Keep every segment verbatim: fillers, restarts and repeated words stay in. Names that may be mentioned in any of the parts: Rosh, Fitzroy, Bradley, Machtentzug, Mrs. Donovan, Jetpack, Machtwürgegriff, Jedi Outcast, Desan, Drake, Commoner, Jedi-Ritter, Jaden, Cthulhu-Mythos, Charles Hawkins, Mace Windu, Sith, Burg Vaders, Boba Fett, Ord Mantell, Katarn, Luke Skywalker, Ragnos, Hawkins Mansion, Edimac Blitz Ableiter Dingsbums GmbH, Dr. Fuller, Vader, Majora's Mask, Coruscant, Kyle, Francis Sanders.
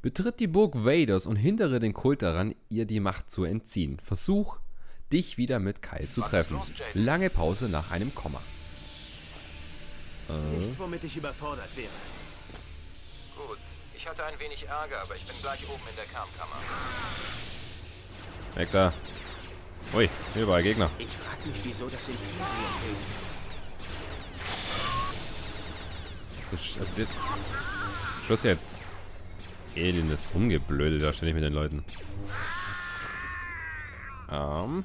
Betritt die Burg Vaders und hindere den Kult daran, ihr die Macht zu entziehen. Versuch, dich wieder mit Kyle zu treffen. Los, lange Pause nach einem Komma. Äh. Nichts, womit ich überfordert wäre. Gut, ich hatte ein wenig Ärger, aber ich bin gleich oben in der Kampfkammer. Weg da. Ui, überall Gegner. Ich frag mich, wieso das in das, also das Schluss jetzt. Elend ist rumgeblödelt da ständig mit den Leuten. Ähm.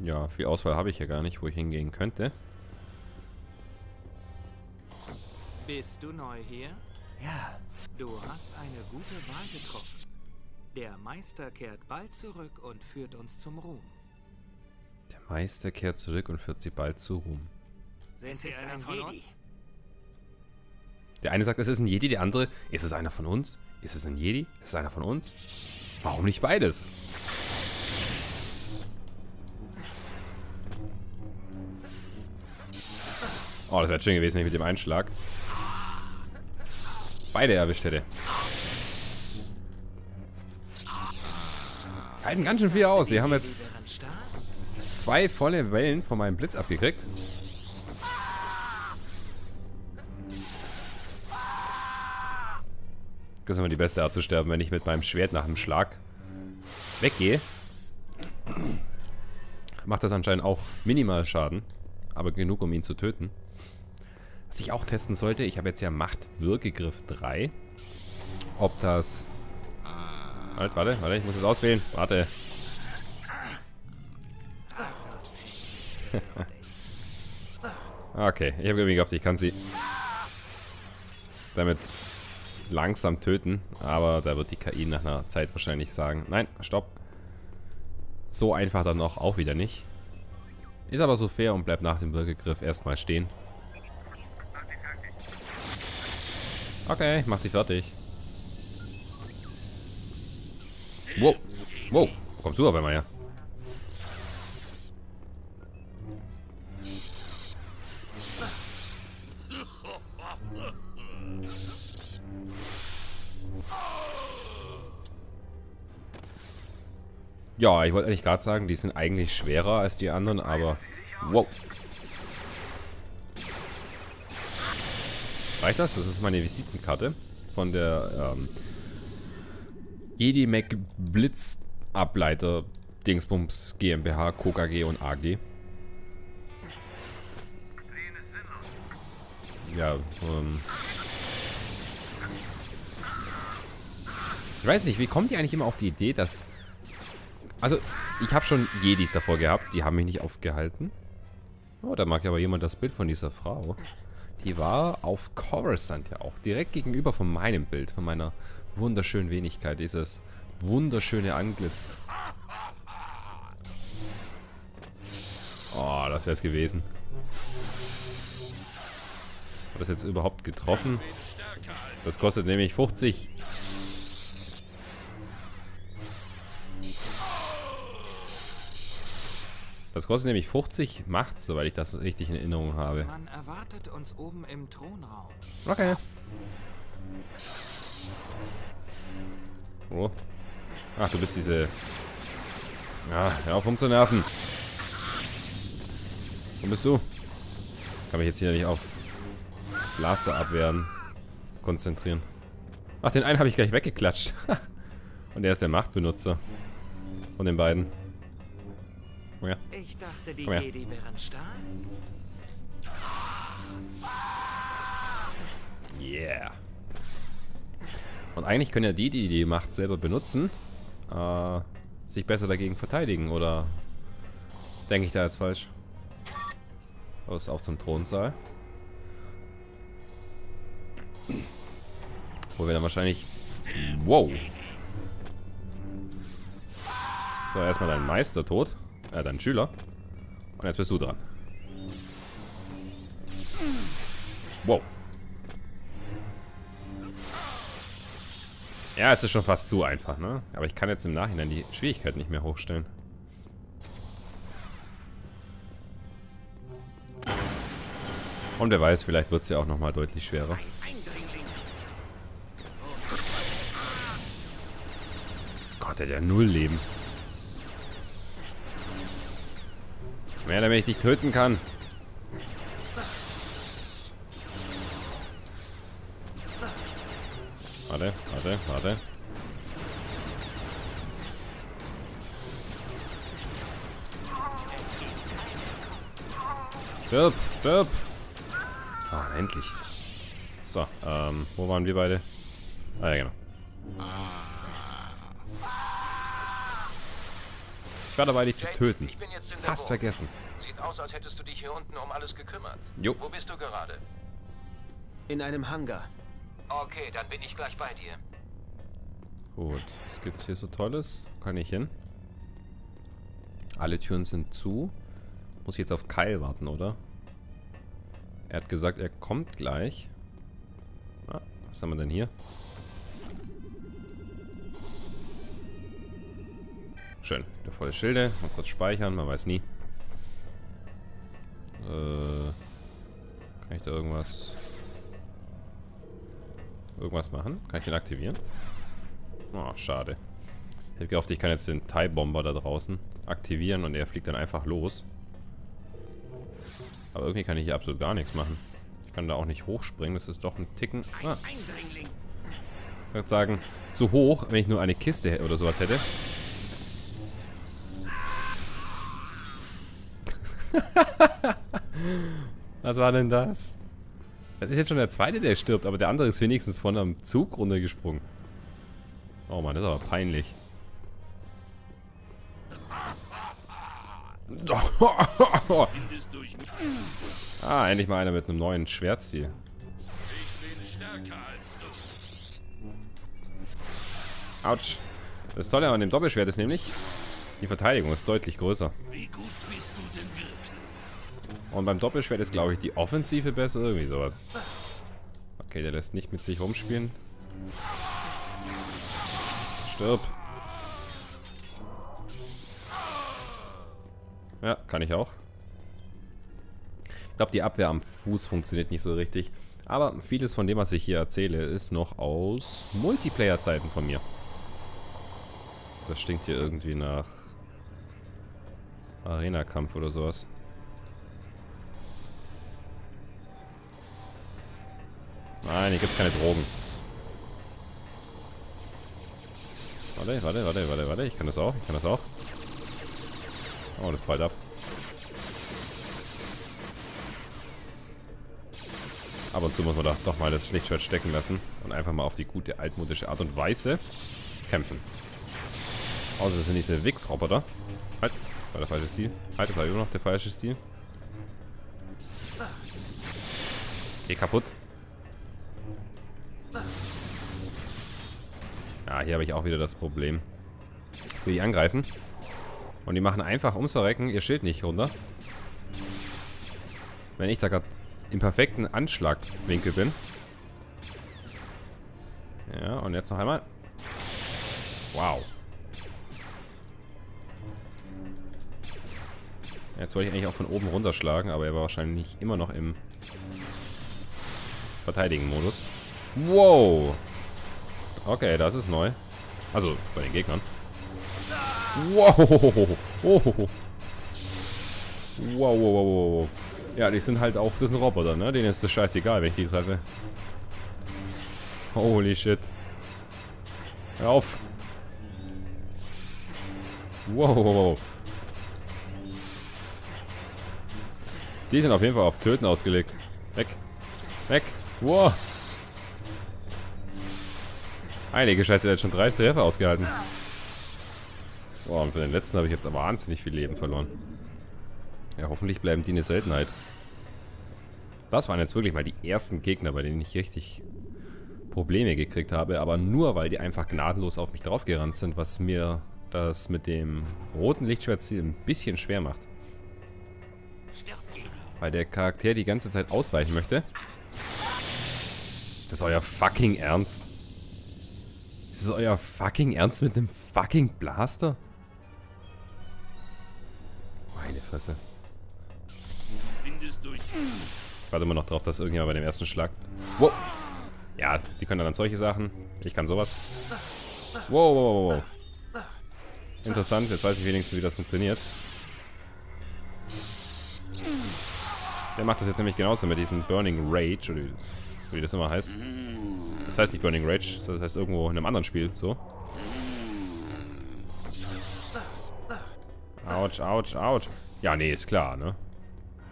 Ja, viel Auswahl habe ich ja gar nicht, wo ich hingehen könnte. Bist du neu hier? Ja. Du hast eine gute Wahl getroffen. Der Meister kehrt bald zurück und führt uns zum Ruhm. Der Meister kehrt zurück und führt sie bald zu Ruhm. Es ist ein Jedi. Der eine sagt, es ist ein Jedi, der andere, ist es einer von uns? Ist es ein Jedi? Ist es einer von uns? Warum nicht beides? Oh, das wäre schön gewesen mit dem Einschlag. Beide erwischt hätte. Halten ganz schön viel aus. Die haben jetzt zwei volle Wellen von meinem Blitz abgekriegt. Das ist immer die beste Art zu sterben, wenn ich mit meinem Schwert nach dem Schlag weggehe. Macht das anscheinend auch minimal Schaden, aber genug, um ihn zu töten. Was ich auch testen sollte, ich habe jetzt ja Machtwürgegriff drei. Ob das... Halt, warte, warte, ich muss es auswählen. Warte. Okay, ich habe irgendwie gehofft, ich kann sie damit langsam töten, aber da wird die K I nach einer Zeit wahrscheinlich sagen, nein, stopp. So einfach dann auch, auch wieder nicht. Ist aber so fair und bleibt nach dem Würgegriff erstmal stehen. Okay, ich mach sie fertig. Wow, wow, kommst du auf einmal her? Ja, ich wollte eigentlich gerade sagen, die sind eigentlich schwerer als die anderen, aber... Wow. Reicht das? Das ist meine Visitenkarte von der ähm, Edimac Blitz Ableiter Dingsbums GmbH, Co. K G und A G. Ja, ähm... ich weiß nicht, wie kommen die eigentlich immer auf die Idee, dass... Also, ich habe schon Jedis davor gehabt, die haben mich nicht aufgehalten. Oh, da mag aber jemand das Bild von dieser Frau. Die war auf Coruscant ja auch, direkt gegenüber von meinem Bild, von meiner wunderschönen Wenigkeit, dieses wunderschöne Antlitz. Oh, das wär's gewesen. Hat das jetzt überhaupt getroffen? Das kostet nämlich fünfzig... Das kostet nämlich fünfzig Macht, soweit ich das richtig in Erinnerung habe. Man erwartet uns oben im Thronraum. Okay. Oh. Ach, du bist diese... Ja, hör auf rumzunerven. Wo bist du? Kann mich jetzt hier nicht auf Blaster abwehren. Konzentrieren. Ach, den einen habe ich gleich weggeklatscht. Und er ist der Machtbenutzer. Von den beiden. Ja. Ich dachte, die Jedi wären stark. Yeah. Und eigentlich können ja die, die die Macht selber benutzen, äh, sich besser dagegen verteidigen, oder denke ich da jetzt falsch? Los, auf zum Thronsaal. Wo wir dann wahrscheinlich... Wow. So, erstmal dein Meister tot. Ja, dann Schüler. Und jetzt bist du dran. Wow. Ja, es ist schon fast zu einfach, ne? Aber ich kann jetzt im Nachhinein die Schwierigkeit nicht mehr hochstellen. Und wer weiß, vielleicht wird es ja auch nochmal deutlich schwerer. der hat ja null Leben. Mehr, damit ich dich töten kann. Warte, warte, warte. Stirb, stirb. Ah, endlich. So, ähm, wo waren wir beide? Ah, ja, genau. Ich war dabei, dich zu töten. Fast vergessen. Sieht aus, als hättest du dich hier unten um alles gekümmert. Jo. Wo bist du gerade? In einem Hangar. Okay, dann bin ich gleich bei dir. Gut, was gibt's hier so Tolles? Wo kann ich hin? Alle Türen sind zu. Muss ich jetzt auf Kyle warten, oder? Er hat gesagt, er kommt gleich. Ah, was haben wir denn hier? Schön. Der volle Schilde. Mal kurz speichern, man weiß nie. Äh, kann ich da irgendwas... Irgendwas machen? Kann ich den aktivieren? Oh, schade. Ich hätte gehofft, ich kann jetzt den Tai-Bomber da draußen aktivieren und er fliegt dann einfach los. Aber irgendwie kann ich hier absolut gar nichts machen. Ich kann da auch nicht hochspringen, das ist doch ein Ticken. Ah. Ich würde sagen, zu hoch, wenn ich nur eine Kiste oder sowas hätte. Was war denn das? Das ist jetzt schon der zweite, der stirbt, aber der andere ist wenigstens von einem Zug runtergesprungen. Oh Mann, das ist aber peinlich. Ah, endlich mal einer mit einem neuen Schwertziel. Autsch. Das Tolle an dem Doppelschwert ist nämlich, die Verteidigung ist deutlich größer. Und beim Doppelschwert ist, glaube ich, die Offensive besser. Irgendwie sowas. Okay, der lässt nicht mit sich rumspielen. Stirb. Ja, kann ich auch. Ich glaube, die Abwehr am Fuß funktioniert nicht so richtig. Aber vieles von dem, was ich hier erzähle, ist noch aus Multiplayer-Zeiten von mir. Das stinkt hier irgendwie nach Arena-Kampf oder sowas. Nein, hier gibt es keine Drogen. Warte, warte, warte, warte, warte. Ich kann das auch, ich kann das auch. Oh, das prallt ab. Ab und zu muss man doch, doch mal das Schlichtschwert stecken lassen und einfach mal auf die gute altmodische Art und Weise kämpfen. Außer es sind diese Wichs-Roboter. Halt, war der falsche Stil. Halt, war immer noch der falsche Stil. Geh kaputt. Ja, hier habe ich auch wieder das Problem. Ich will die angreifen. Und die machen einfach ums Verrecken ihr Schild nicht runter. Wenn ich da gerade im perfekten Anschlagwinkel bin. Ja, und jetzt noch einmal. Wow. Jetzt wollte ich eigentlich auch von oben runterschlagen, aber er war wahrscheinlich immer noch im Verteidigen-Modus. Wow. Okay, das ist neu. Also, bei den Gegnern. Wow. Wow, wow, wow, wow. Ja, die sind halt auch, das sind Roboter, ne? Denen ist das scheißegal, wenn ich die treffe. Holy shit. Hör auf. Wow. Die sind auf jeden Fall auf Töten ausgelegt. Weg. Weg. Wow. Heilige Scheiße, der hat schon drei Treffer ausgehalten. Boah, und für den letzten habe ich jetzt aber wahnsinnig viel Leben verloren. Ja, hoffentlich bleiben die eine Seltenheit. Das waren jetzt wirklich mal die ersten Gegner, bei denen ich richtig Probleme gekriegt habe. Aber nur, weil die einfach gnadenlos auf mich draufgerannt sind, was mir das mit dem roten Lichtschwertziel ein bisschen schwer macht. Weil der Charakter die ganze Zeit ausweichen möchte. Das ist euer fucking Ernst. Das ist euer fucking Ernst mit dem fucking Blaster? Meine Fresse. Ich warte immer noch drauf, dass irgendjemand bei dem ersten Schlag... Wow. Ja, die können dann solche Sachen. Ich kann sowas. Wow, wow, wow, wow. Interessant, jetzt weiß ich wenigstens, wie das funktioniert. Der macht das jetzt nämlich genauso mit diesem Burning Rage, oder wie das immer heißt. Das heißt nicht Burning Rage, das heißt irgendwo in einem anderen Spiel, so. Autsch, autsch, autsch. Ja, nee, ist klar, ne?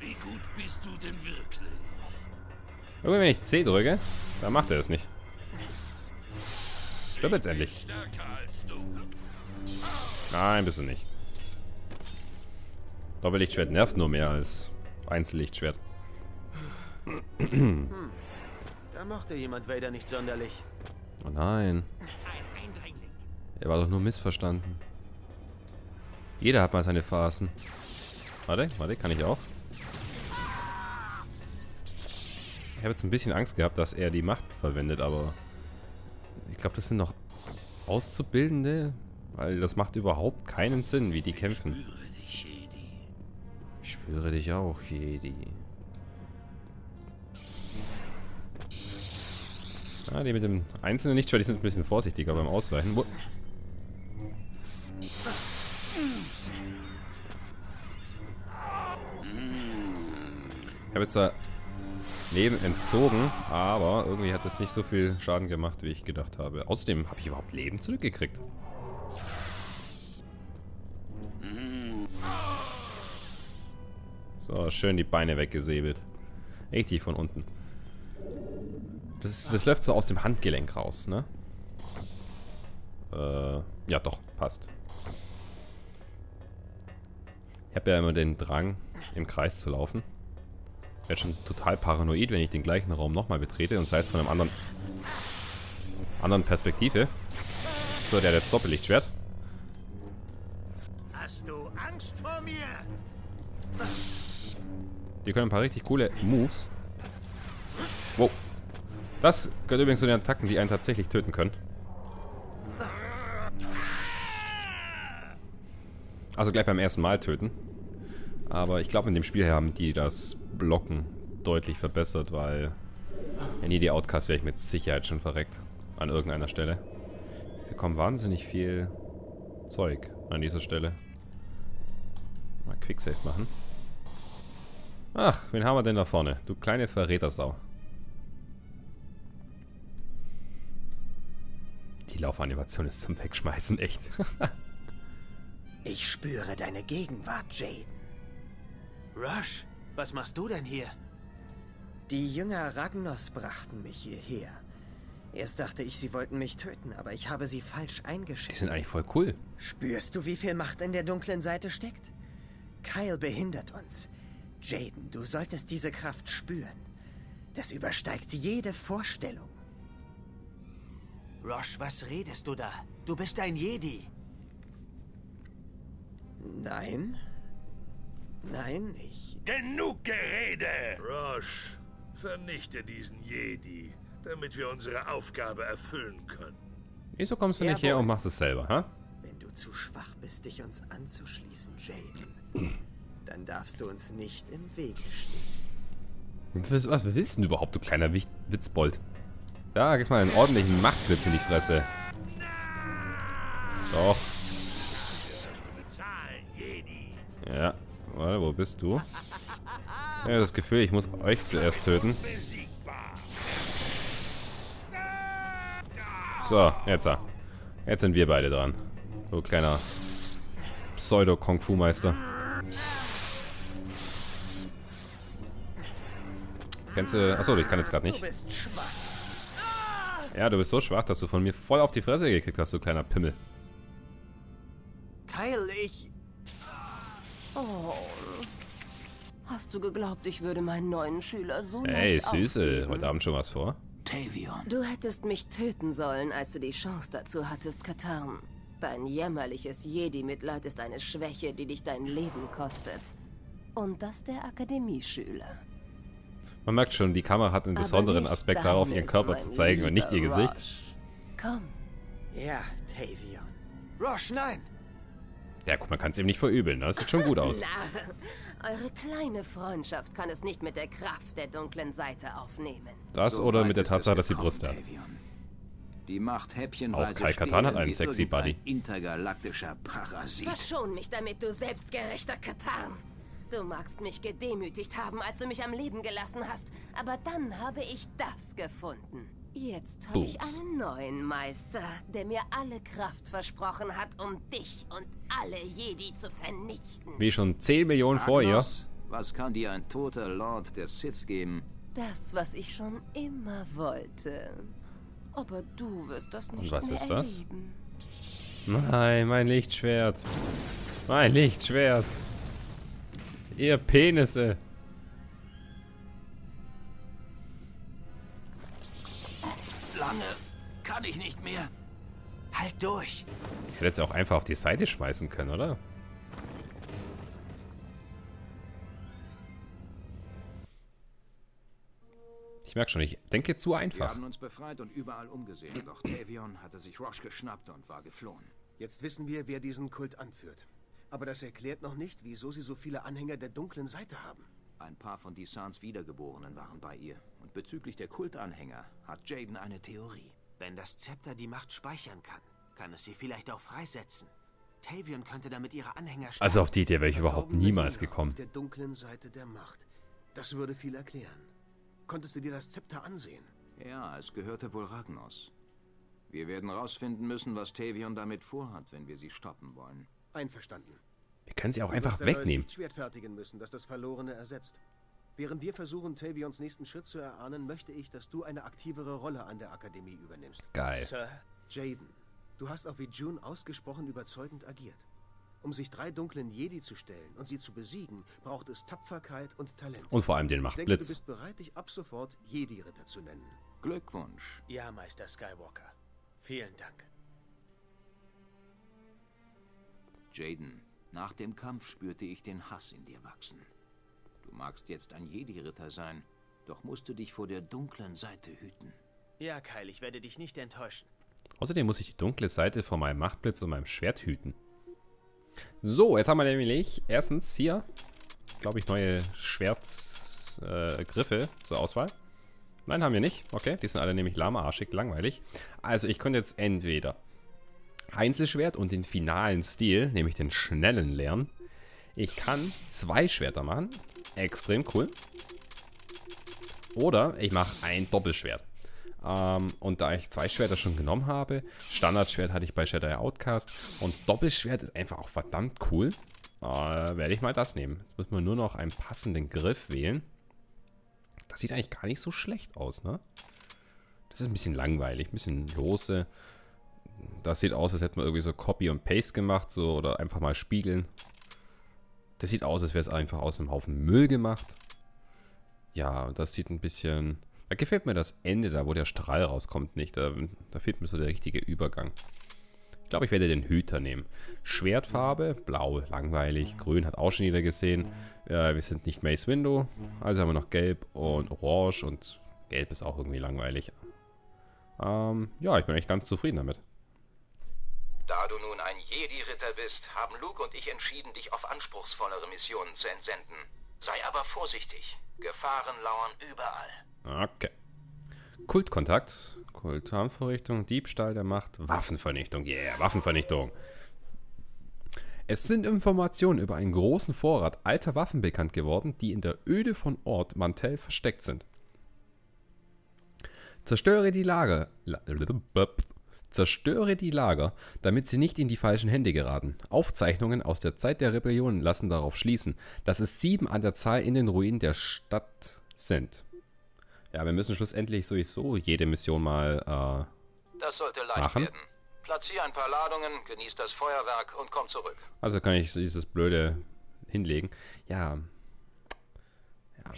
Wie gut bist du denn wirklich? Irgendwie, wenn ich C drücke, dann macht er es nicht. Stopp jetzt endlich. Nein, bist du nicht. Doppellichtschwert nervt nur mehr als Einzellichtschwert. Hm. Da mochte jemand Vader nicht sonderlich. Oh nein. Ein Eindringling. Er war doch nur missverstanden. Jeder hat mal seine Phasen. Warte, warte, kann ich auch? Ich habe jetzt ein bisschen Angst gehabt, dass er die Macht verwendet, aber ich glaube, das sind noch Auszubildende, weil das macht überhaupt keinen Sinn, wie die kämpfen. Ich spüre dich, Jedi. Ich spüre dich auch, Jedi. Ah, die mit dem einzelnen Lichtschwert, die sind ein bisschen vorsichtiger beim Ausweichen. Wo ich habe jetzt zwar Leben entzogen, aber irgendwie hat das nicht so viel Schaden gemacht, wie ich gedacht habe. Außerdem habe ich überhaupt Leben zurückgekriegt. So, schön die Beine weggesäbelt. Richtig von unten. Das, ist, das läuft so aus dem Handgelenk raus, ne? Äh, ja doch, passt. Ich habe ja immer den Drang, im Kreis zu laufen. Ich werde schon total paranoid, wenn ich den gleichen Raum nochmal betrete, und sei es von einem anderen anderen Perspektive. So, der hat jetzt Doppellichtschwert. Hast du Angst vor mir? Die können ein paar richtig coole Moves. Wow. Das gehört übrigens zu den Attacken, die einen tatsächlich töten können. Also gleich beim ersten Mal töten. Aber ich glaube, in dem Spiel haben die das Blocken deutlich verbessert, weil in Jedi Outcast wäre ich mit Sicherheit schon verreckt. An irgendeiner Stelle. Hier kommt wahnsinnig viel Zeug an dieser Stelle. Mal Quicksave machen. Ach, wen haben wir denn da vorne? Du kleine Verrätersau. Die Laufanimation ist zum Wegschmeißen, echt. Ich spüre deine Gegenwart, Jaden. Rosh, was machst du denn hier? Die Jünger Ragnos brachten mich hierher. Erst dachte ich, sie wollten mich töten, aber ich habe sie falsch eingeschätzt. Die sind eigentlich voll cool. Spürst du, wie viel Macht in der dunklen Seite steckt? Kyle behindert uns. Jaden, du solltest diese Kraft spüren. Das übersteigt jede Vorstellung. Rosh, was redest du da? Du bist ein Jedi. Nein. Nein, ich... Genug Gerede! Rosh, vernichte diesen Jedi, damit wir unsere Aufgabe erfüllen können. Wieso kommst du nicht her und machst es selber, ha? Wenn du zu schwach bist, dich uns anzuschließen, Jaden, dann darfst du uns nicht im Wege stehen. Was, was willst du denn überhaupt, du kleiner Witzbold? Da gibt's mal einen ordentlichen Machtblitz in die Fresse. Doch. Ja. Warte, wo bist du? Ich habe das Gefühl, ich muss euch zuerst töten. So, jetzt. Jetzt sind wir beide dran. Du kleiner Pseudo-Kung-Fu-Meister. Kennst du... Achso, ich kann jetzt gerade nicht. Ja, du bist so schwach, dass du von mir voll auf die Fresse gekriegt hast, du kleiner Pimmel. Kyle, ich... Oh. Hast du geglaubt, ich würde meinen neuen Schüler so nicht Hey, Süße, aufgeben? Heute Abend schon was vor? Tavion. Du hättest mich töten sollen, als du die Chance dazu hattest, Katarn. Dein jämmerliches Jedi-Mitleid ist eine Schwäche, die dich dein Leben kostet. Und das der Akademieschüler. Man merkt schon, die Kamera hat einen besonderen Aspekt darauf, ihren Körper zu zeigen und nicht ihr Gesicht. Rosh. Komm. Ja, Tavion. Rosh, nein! Ja, guck, man kann es ihm nicht verübeln, ne? Das sieht schon gut aus. Na, eure kleine Freundschaft kann es nicht mit der Kraft der dunklen Seite aufnehmen. Das so oder mit der Tatsache, dass sie Brüste hat. Die Macht häppchenweise. Auch Katarn hat einen sexy Buddy. Intergalaktischer Parasit. Verschon mich damit, du selbstgerechter Katarn. Du magst mich gedemütigt haben, als du mich am Leben gelassen hast, aber dann habe ich das gefunden. Jetzt habe ich einen neuen Meister, der mir alle Kraft versprochen hat, um dich und alle Jedi zu vernichten. Wie schon zehn Millionen vor ihr. Was kann dir ein toter Lord der Sith geben? Das, was ich schon immer wollte. Aber du wirst das nicht mehr erleben. Und was ist das? Nein, mein Lichtschwert. Mein Lichtschwert. Ihr Penisse. Lange kann ich nicht mehr. Halt durch. Ich hätte jetzt auch einfach auf die Seite schmeißen können, oder? Ich merke schon, ich denke zu einfach. Wir haben uns befreit und überall umgesehen, doch Tavion hatte sich Rosh geschnappt und war geflohen. Jetzt wissen wir, wer diesen Kult anführt. Aber das erklärt noch nicht, wieso sie so viele Anhänger der dunklen Seite haben. Ein paar von Desans Wiedergeborenen waren bei ihr. Und bezüglich der Kultanhänger hat Jaden eine Theorie. Wenn das Zepter die Macht speichern kann, kann es sie vielleicht auch freisetzen. Tavion könnte damit ihre Anhänger steuern. Also auf die Idee wäre ich überhaupt niemals gekommen. Der dunklen Seite der Macht. Das würde viel erklären. Konntest du dir das Zepter ansehen? Ja, es gehörte wohl Ragnos. Wir werden rausfinden müssen, was Tavion damit vorhat, wenn wir sie stoppen wollen. Einverstanden. Wir können sie auch einfach wegnehmen. Wir Schwert fertigen müssen, das das Verlorene ersetzt. Während wir versuchen, Tavions nächsten Schritt zu erahnen, möchte ich, dass du eine aktivere Rolle an der Akademie übernimmst. Geil. Sir Jaden, du hast auch wie June ausgesprochen überzeugend agiert. Um sich drei dunklen Jedi zu stellen und sie zu besiegen, braucht es Tapferkeit und Talent. Und vor allem den Machtblitz. Ich denke, du bist bereit, dich ab sofort Jedi-Ritter zu nennen. Glückwunsch. Ja, Meister Skywalker. Vielen Dank. Jaden, nach dem Kampf spürte ich den Hass in dir wachsen. Du magst jetzt ein Jedi-Ritter sein, doch musst du dich vor der dunklen Seite hüten. Ja, Kyle, ich werde dich nicht enttäuschen. Außerdem muss ich die dunkle Seite vor meinem Machtblitz und meinem Schwert hüten. So, jetzt haben wir nämlich erstens hier, glaube ich, neue Schwertgriffe äh, zur Auswahl. Nein, haben wir nicht. Okay, die sind alle nämlich lahmarschig, langweilig. Also ich könnte jetzt entweder Einzelschwert und den finalen Stil, nämlich den schnellen, lernen. Ich kann zwei Schwerter machen. Extrem cool. Oder ich mache ein Doppelschwert. Um, und da ich zwei Schwerter schon genommen habe, Standardschwert hatte ich bei Jedi Outcast und Doppelschwert ist einfach auch verdammt cool, uh, werde ich mal das nehmen. Jetzt muss man nur noch einen passenden Griff wählen. Das sieht eigentlich gar nicht so schlecht aus, ne? Das ist ein bisschen langweilig, ein bisschen lose. Das sieht aus, als hätte man irgendwie so Copy und Paste gemacht, so, oder einfach mal spiegeln. Das sieht aus, als wäre es einfach aus einem Haufen Müll gemacht. Ja, das sieht ein bisschen... Da gefällt mir das Ende da, wo der Strahl rauskommt, nicht. Da, da fehlt mir so der richtige Übergang. Ich glaube, ich werde den Hüter nehmen. Schwertfarbe, blau, langweilig. Grün hat auch schon jeder gesehen. Äh, wir sind nicht Mace Windu. Also haben wir noch gelb und orange. Und gelb ist auch irgendwie langweilig. Ähm, ja, ich bin echt ganz zufrieden damit. Da du nun ein Jedi-Ritter bist, haben Luke und ich entschieden, dich auf anspruchsvollere Missionen zu entsenden. Sei aber vorsichtig. Gefahren lauern überall. Okay. Kultkontakt. Kultarmvorrichtung, Diebstahl der Macht, Waffenvernichtung. Yeah, Waffenvernichtung. Es sind Informationen über einen großen Vorrat alter Waffen bekannt geworden, die in der Öde von Ord Mantell versteckt sind. Zerstöre die Lager. La Zerstöre die Lager, damit sie nicht in die falschen Hände geraten. Aufzeichnungen aus der Zeit der Rebellion lassen darauf schließen, dass es sieben an der Zahl in den Ruinen der Stadt sind. Ja, wir müssen schlussendlich sowieso jede Mission mal äh, Das sollte leicht machen. werden. Platziere ein paar Ladungen, genieß das Feuerwerk und komm zurück. Also kann ich dieses Blöde hinlegen. Ja. Ja.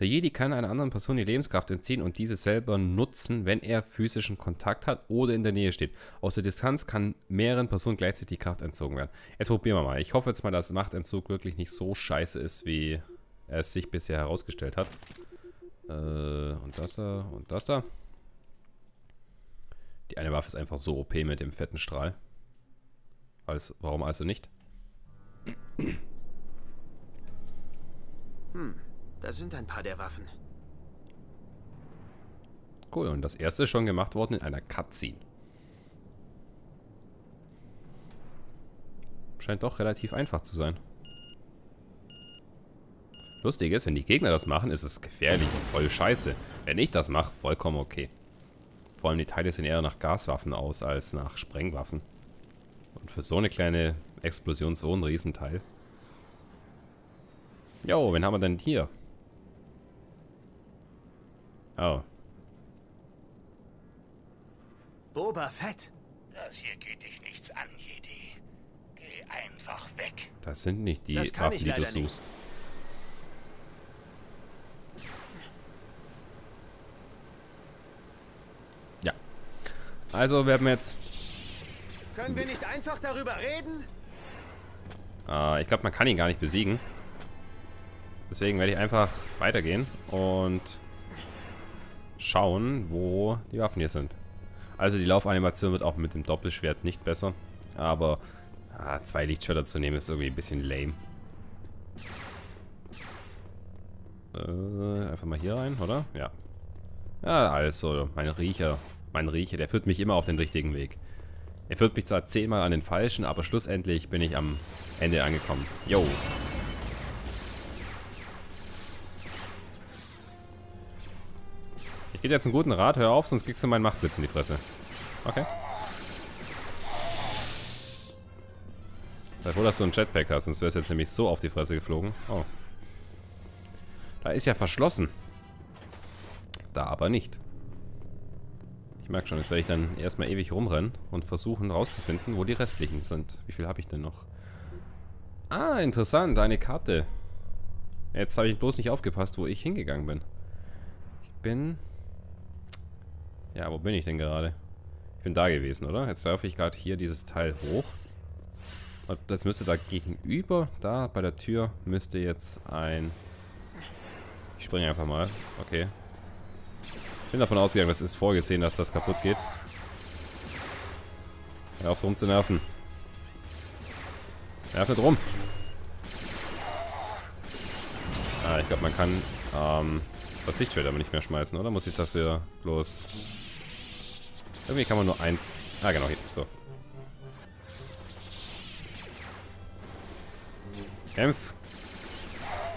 Der Jedi kann einer anderen Person die Lebenskraft entziehen und diese selber nutzen, wenn er physischen Kontakt hat oder in der Nähe steht. Aus der Distanz kann mehreren Personen gleichzeitig die Kraft entzogen werden. Jetzt probieren wir mal. Ich hoffe jetzt mal, dass Machtentzug wirklich nicht so scheiße ist, wie es sich bisher herausgestellt hat. Äh, und das da, und das da. Die eine Waffe ist einfach so O P mit dem fetten Strahl. Also, warum also nicht? Hm. Da sind ein paar der Waffen. cool. Und das erste ist schon gemacht worden in einer Cutscene. Scheint doch relativ einfach zu sein. Lustig ist, wenn die Gegner das machen, ist es gefährlich und voll scheiße. Wenn ich das mache, vollkommen okay. Vor allem die Teile sehen eher nach Gaswaffen aus als nach Sprengwaffen. Und für so eine kleine Explosion so ein Riesenteil. Jo, wen haben wir denn hier? Oh. Boba Fett. Das hier geht dich nichts an, Jedi. Geh einfach weg. Das sind nicht die Waffen, die du suchst. Ja. Also werden wir jetzt... Können wir nicht einfach darüber reden? Äh, ich glaube, man kann ihn gar nicht besiegen. Deswegen werde ich einfach weitergehen und schauen, wo die Waffen hier sind. Also die Laufanimation wird auch mit dem Doppelschwert nicht besser. Aber ah, zwei Lichtschwerter zu nehmen ist irgendwie ein bisschen lame. Äh, einfach mal hier rein, oder? Ja. Ja, also mein Riecher, mein Riecher, der führt mich immer auf den richtigen Weg. Er führt mich zwar zehnmal an den falschen, aber schlussendlich bin ich am Ende angekommen. Yo. Ich gebe dir jetzt einen guten Rat, hör auf, sonst kriegst du meinen Machtblitz in die Fresse. Okay. Sei froh, dass du einen Jetpack hast, sonst wär's jetzt nämlich so auf die Fresse geflogen. Oh. Da ist ja verschlossen. Da aber nicht. Ich merke schon, jetzt werde ich dann erstmal ewig rumrennen und versuchen rauszufinden, wo die restlichen sind. Wie viel habe ich denn noch? Ah, interessant, eine Karte. Jetzt habe ich bloß nicht aufgepasst, wo ich hingegangen bin. Ich bin... Ja, wo bin ich denn gerade? Ich bin da gewesen, oder? Jetzt werfe ich gerade hier dieses Teil hoch. Und das müsste da gegenüber, da bei der Tür, müsste jetzt ein... Ich springe einfach mal. Okay. Ich bin davon ausgegangen, das ist vorgesehen, dass das kaputt geht. Hör auf rumzunerven. Nerv nicht rum. Ah, ich glaube, man kann ähm, das Lichtschwert aber nicht mehr schmeißen, oder? Muss ich dafür bloß... Irgendwie kann man nur eins... Ah, genau, hier. So. Kämpf!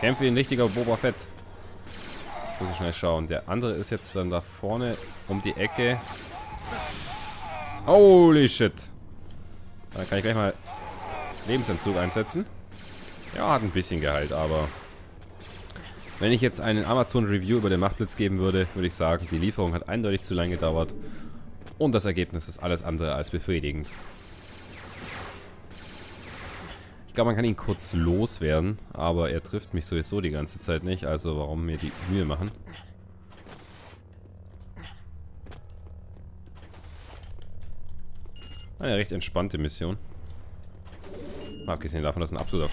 Kämpf wie ein richtiger Boba Fett. Muss ich schnell schauen. Der andere ist jetzt dann da vorne um die Ecke. Holy shit. Dann kann ich gleich mal Lebensentzug einsetzen. Ja, hat ein bisschen geheilt, aber... Wenn ich jetzt einen Amazon-Review über den Machtblitz geben würde, würde ich sagen, die Lieferung hat eindeutig zu lange gedauert. Und das Ergebnis ist alles andere als befriedigend. Ich glaube, man kann ihn kurz loswerden, aber er trifft mich sowieso die ganze Zeit nicht, also warum mir die Mühe machen. Eine recht entspannte Mission. Mal abgesehen davon, dass ein absoluter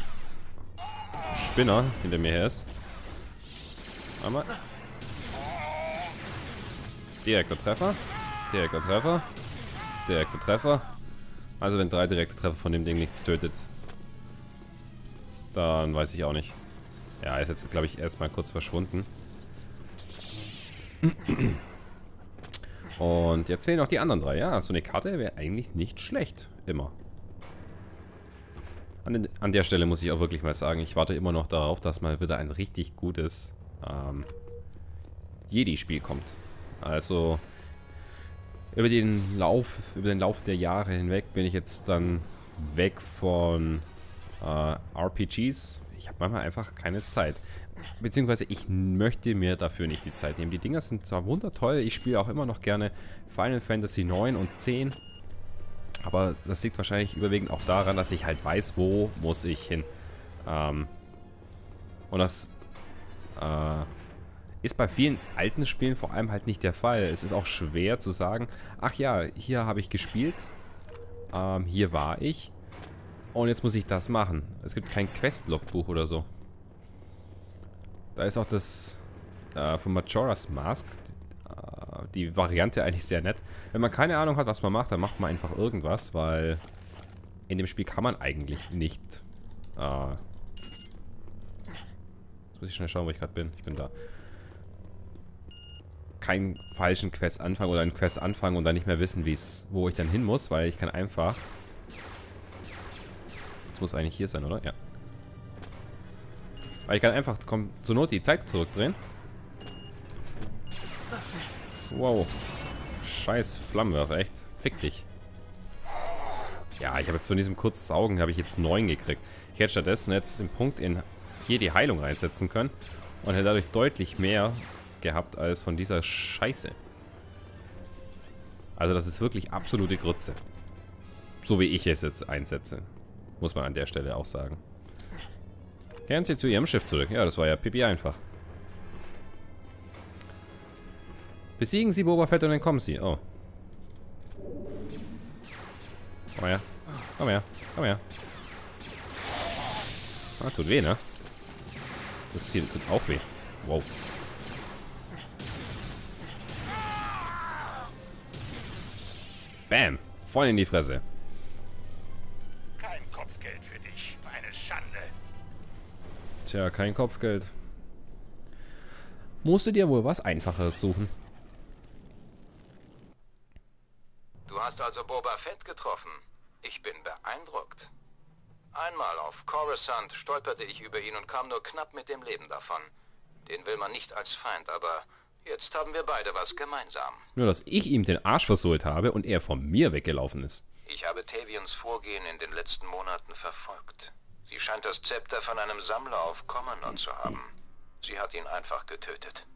Spinner hinter mir her ist. Einmal. Direkter Treffer. Direkter Treffer. Direkter Treffer. Also wenn drei direkte Treffer von dem Ding nichts tötet, dann weiß ich auch nicht. Ja, ist jetzt, glaube ich, erstmal kurz verschwunden. Und jetzt fehlen noch die anderen drei. Ja, so eine Karte wäre eigentlich nicht schlecht. Immer. An, den, an der Stelle muss ich auch wirklich mal sagen, ich warte immer noch darauf, dass mal wieder ein richtig gutes ähm, Jedi-Spiel kommt. Also über den Lauf, über den Lauf der Jahre hinweg bin ich jetzt dann weg von... Uh, R P Gs, ich habe manchmal einfach keine Zeit. Beziehungsweise ich möchte mir dafür nicht die Zeit nehmen. Die Dinger sind zwar wundertoll, ich spiele auch immer noch gerne Final Fantasy neun und zehn. Aber das liegt wahrscheinlich überwiegend auch daran, dass ich halt weiß, wo muss ich hin. Ähm, und das äh, ist bei vielen alten Spielen vor allem halt nicht der Fall. Es ist auch schwer zu sagen, ach ja, hier habe ich gespielt, ähm, hier war ich. Und jetzt muss ich das machen. Es gibt kein Quest-Logbuch oder so. Da ist auch das äh, von Majora's Mask. Äh, die Variante eigentlich sehr nett. Wenn man keine Ahnung hat, was man macht, dann macht man einfach irgendwas, weil in dem Spiel kann man eigentlich nicht... Äh jetzt muss ich schnell schauen, wo ich gerade bin. Ich bin da. keinen falschen Quest anfangen oder einen Quest anfangen und dann nicht mehr wissen, wie's, wo ich dann hin muss, weil ich kann einfach... Das muss eigentlich hier sein, oder? Ja. Weil ich kann einfach komm, zur Not die Zeit zurückdrehen. Wow. Scheiß Flammenwerfer, echt. Fick dich. Ja, ich habe jetzt von diesem kurzen Saugen habe ich jetzt neun gekriegt. Ich hätte stattdessen jetzt den Punkt in hier die Heilung reinsetzen können und hätte dadurch deutlich mehr gehabt als von dieser Scheiße. Also das ist wirklich absolute Grütze. So wie ich es jetzt einsetze. Muss man an der Stelle auch sagen. Kehren Sie zu Ihrem Schiff zurück. Ja, das war ja pipi einfach. Besiegen Sie Boba Fett und dann kommen Sie. Oh. Komm her. Komm her. Komm her. Ah, tut weh, ne? Das hier tut auch weh. Wow. Bam. Voll in die Fresse. Kein Kopfgeld für dich. Eine Schande. Tja, kein Kopfgeld. Musst du dir wohl was Einfacheres suchen. Du hast also Boba Fett getroffen. Ich bin beeindruckt. Einmal auf Coruscant stolperte ich über ihn und kam nur knapp mit dem Leben davon. Den will man nicht als Feind, aber jetzt haben wir beide was gemeinsam. Nur, dass ich ihm den Arsch versohlt habe und er von mir weggelaufen ist. Ich habe Tavions Vorgehen in den letzten Monaten verfolgt. Sie scheint das Zepter von einem Sammler auf Commoner zu haben. Sie hat ihn einfach getötet.